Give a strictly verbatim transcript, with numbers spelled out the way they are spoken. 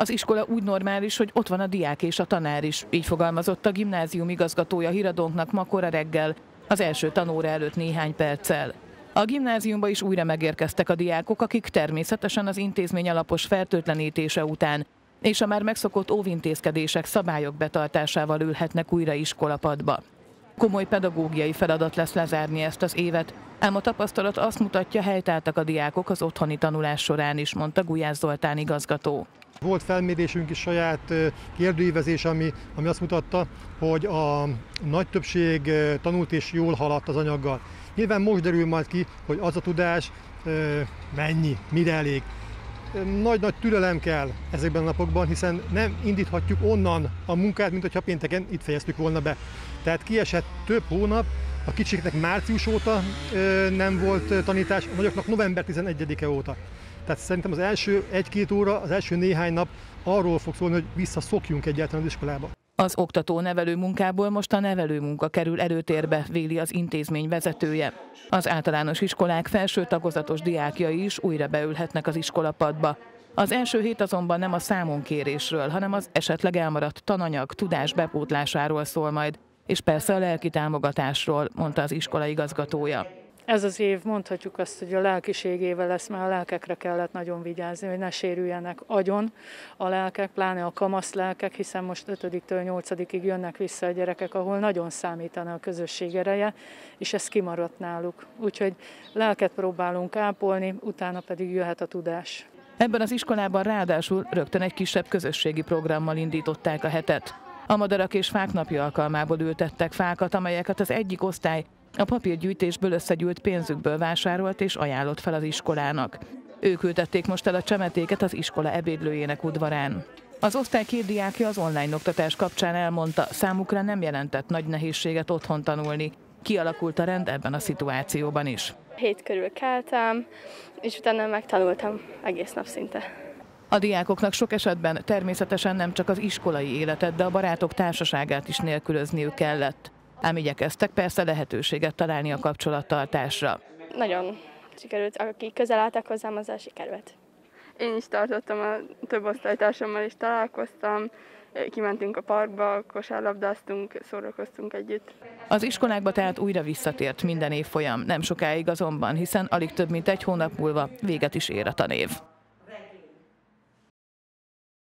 az iskola úgy normális, hogy ott van a diák és a tanár is. Így fogalmazott a gimnázium igazgatója híradónknak ma kora reggel, az első tanóra előtt néhány perccel. A gimnáziumba is újra megérkeztek a diákok, akik természetesen az intézmény alapos fertőtlenítése után és a már megszokott óvintézkedések, szabályok betartásával ülhetnek újra iskolapadba. Komoly pedagógiai feladat lesz lezárni ezt az évet, ám a tapasztalat azt mutatja, helytálltak a diákok az otthoni tanulás során is, mondta Gulyás Zoltán igazgató. Volt felmérésünk is, saját kérdőívezés, ami, ami azt mutatta, hogy a nagy többség tanult és jól haladt az anyaggal. Nyilván most derül majd ki, hogy az a tudás mennyi, mire elég. Nagy-nagy türelem kell ezekben a napokban, hiszen nem indíthatjuk onnan a munkát, mint hogyha pénteken itt fejeztük volna be. Tehát kiesett több hónap, a kicsiknek március óta nem volt tanítás, a nagyoknak november tizenegyedike óta. Tehát szerintem az első egy-két óra, az első néhány nap arról fog szólni, hogy visszaszokjunk egyáltalán az iskolába. Az oktató-nevelő munkából most a nevelő munka kerül előtérbe, véli az intézmény vezetője. Az általános iskolák felső tagozatos diákjai is újra beülhetnek az iskolapadba. Az első hét azonban nem a számonkérésről, hanem az esetleg elmaradt tananyag, tudás bepótlásáról szól majd, és persze a lelki támogatásról, mondta az iskola igazgatója. Ez az év, mondhatjuk azt, hogy a lelkiség éve lesz, mert a lelkekre kellett nagyon vigyázni, hogy ne sérüljenek agyon a lelkek, pláne a kamasz lelkek, hiszen most ötödiktől nyolcadikig jönnek vissza a gyerekek, ahol nagyon számítana a közösség ereje, és ez kimaradt náluk. Úgyhogy lelket próbálunk ápolni, utána pedig jöhet a tudás. Ebben az iskolában ráadásul rögtön egy kisebb közösségi programmal indították a hetet. A Madarak és Fák napja alkalmából ültettek fákat, amelyeket az egyik osztály a papírgyűjtésből összegyűlt pénzükből vásárolt és ajánlott fel az iskolának. Ők ültették most el a csemetéket az iskola ebédlőjének udvarán. Az osztály két diákja az online oktatás kapcsán elmondta, számukra nem jelentett nagy nehézséget otthon tanulni. Kialakult a rend ebben a szituációban is. Hét körül keltem, és utána megtanultam egész nap szinte. A diákoknak sok esetben természetesen nem csak az iskolai életet, de a barátok társaságát is nélkülözniük kellett. Ám igyekeztek persze lehetőséget találni a kapcsolattartásra. Nagyon sikerült, akik közel álltak hozzám, azzal sikerült. Én is tartottam, a több osztálytársammal is találkoztam, kimentünk a parkba, kosárlabdáztunk, szórakoztunk együtt. Az iskolákba tehát újra visszatért minden évfolyam, nem sokáig azonban, hiszen alig több mint egy hónap múlva véget is ér a tanév.